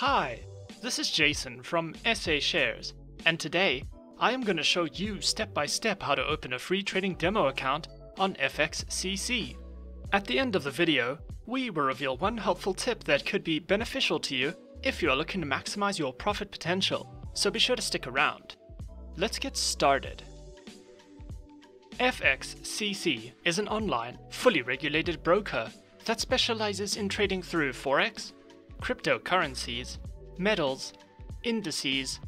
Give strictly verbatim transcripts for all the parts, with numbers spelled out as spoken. Hi, this is Jason from S A Shares, and today I am going to show you step by step how to open a free trading demo account on F X C C. At the end of the video, we will reveal one helpful tip that could be beneficial to you if you are looking to maximize your profit potential, so be sure to stick around. Let's get started. F X C C is an online, fully regulated broker that specializes in trading through Forex, cryptocurrencies, metals, indices,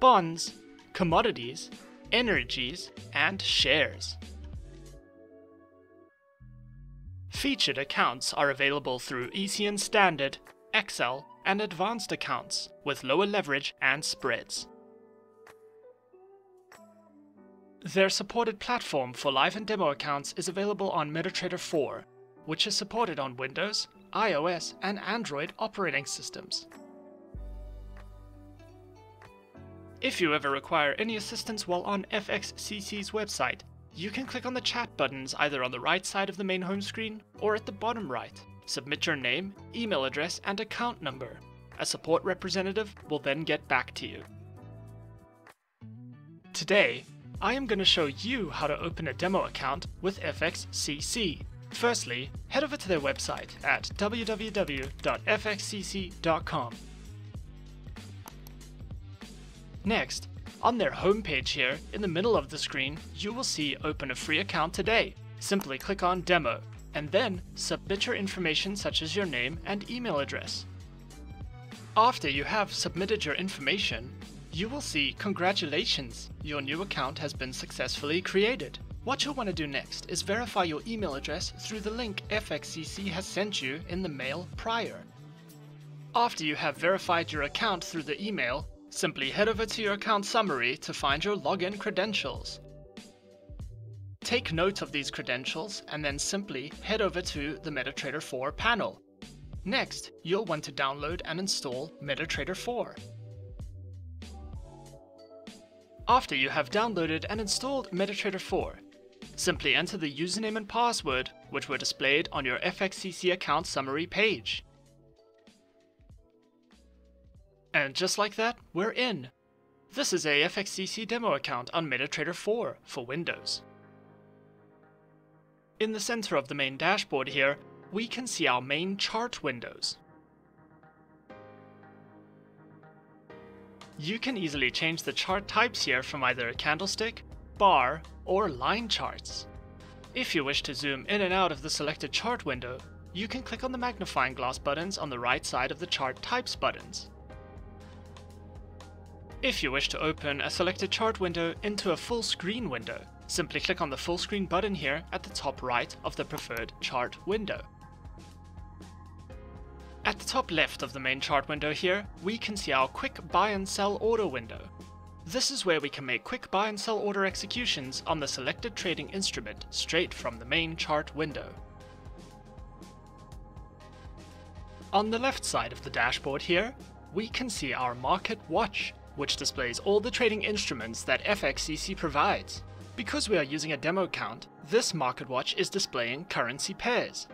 bonds, commodities, energies, and shares. Featured accounts are available through E C N Standard, Excel, and Advanced accounts with lower leverage and spreads. Their supported platform for live and demo accounts is available on MetaTrader four, which is supported on Windows, iOS, and Android operating systems. If you ever require any assistance while on F X C C's website, you can click on the chat buttons either on the right side of the main home screen or at the bottom right. Submit your name, email address, and account number. A support representative will then get back to you. Today, I am going to show you how to open a demo account with F X C C. Firstly, head over to their website at w w w dot f x c c dot com. Next, on their homepage here, in the middle of the screen, you will see Open a Free Account Today. Simply click on Demo, and then submit your information such as your name and email address. After you have submitted your information, you will see Congratulations! Your new account has been successfully created. What you'll want to do next is verify your email address through the link F X C C has sent you in the mail prior. After you have verified your account through the email, simply head over to your account summary to find your login credentials. Take note of these credentials and then simply head over to the MetaTrader four panel. Next, you'll want to download and install MetaTrader four. After you have downloaded and installed MetaTrader four, simply enter the username and password which were displayed on your F X C C account summary page. And just like that, we're in! This is a F X C C demo account on MetaTrader four for Windows. In the center of the main dashboard here, we can see our main chart windows. You can easily change the chart types here from either a candlestick, bar, or line charts. If you wish to zoom in and out of the selected chart window, you can click on the magnifying glass buttons on the right side of the chart types buttons. If you wish to open a selected chart window into a full screen window, simply click on the full screen button here at the top right of the preferred chart window. At the top left of the main chart window here, we can see our quick buy and sell order window. This is where we can make quick buy and sell order executions on the selected trading instrument straight from the main chart window. On the left side of the dashboard here, we can see our market watch, which displays all the trading instruments that F X C C provides. Because we are using a demo account, this market watch is displaying currency pairs.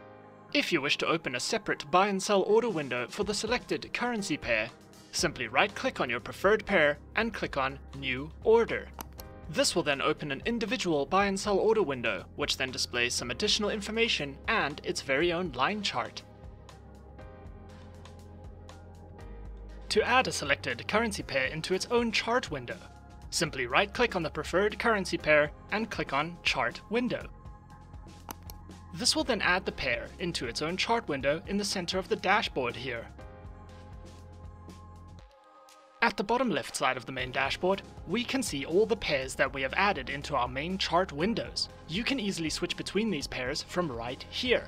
If you wish to open a separate buy and sell order window for the selected currency pair, simply right-click on your preferred pair and click on New Order. This will then open an individual buy and sell order window, which then displays some additional information and its very own line chart. To add a selected currency pair into its own chart window, simply right-click on the preferred currency pair and click on Chart Window. This will then add the pair into its own chart window in the center of the dashboard here. At the bottom left side of the main dashboard, we can see all the pairs that we have added into our main chart windows. You can easily switch between these pairs from right here.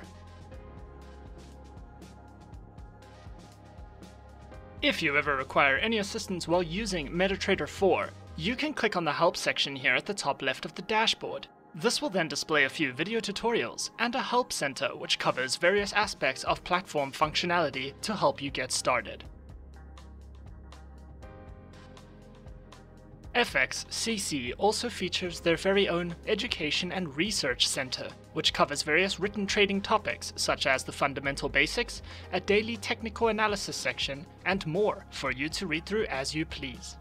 If you ever require any assistance while using MetaTrader four, you can click on the help section here at the top left of the dashboard. This will then display a few video tutorials and a help center which covers various aspects of platform functionality to help you get started. F X C C also features their very own Education and Research Center, which covers various written trading topics such as the fundamental basics, a daily technical analysis section, and more for you to read through as you please.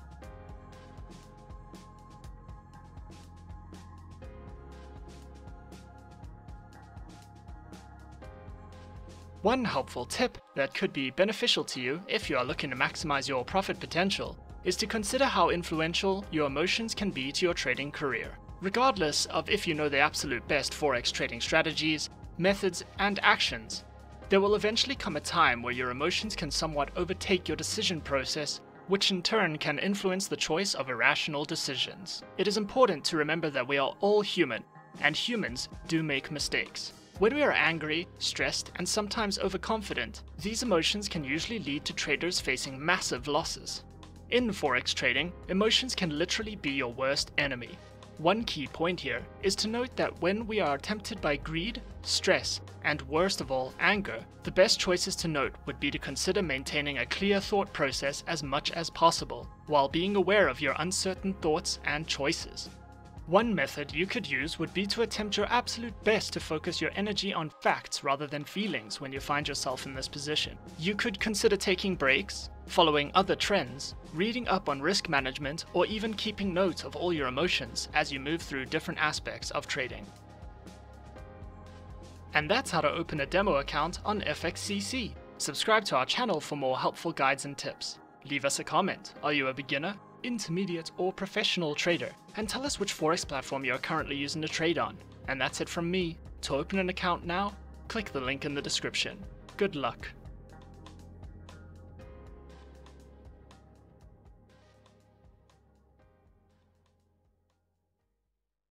One helpful tip that could be beneficial to you if you are looking to maximize your profit potential is to consider how influential your emotions can be to your trading career. Regardless of if you know the absolute best forex trading strategies, methods, and actions, there will eventually come a time where your emotions can somewhat overtake your decision process, which in turn can influence the choice of irrational decisions. It is important to remember that we are all human, and humans do make mistakes. When we are angry, stressed, and sometimes overconfident, these emotions can usually lead to traders facing massive losses. In forex trading, emotions can literally be your worst enemy. One key point here is to note that when we are tempted by greed, stress, and worst of all, anger, the best choices to note would be to consider maintaining a clear thought process as much as possible, while being aware of your uncertain thoughts and choices. One method you could use would be to attempt your absolute best to focus your energy on facts rather than feelings when you find yourself in this position. You could consider taking breaks, following other trends, reading up on risk management, or even keeping notes of all your emotions as you move through different aspects of trading. And that's how to open a demo account on F X C C. Subscribe to our channel for more helpful guides and tips. Leave us a comment. Are you a beginner, intermediate, or professional trader? And tell us which forex platform you are currently using to trade on. And that's it from me. To open an account now, click the link in the description. Good luck.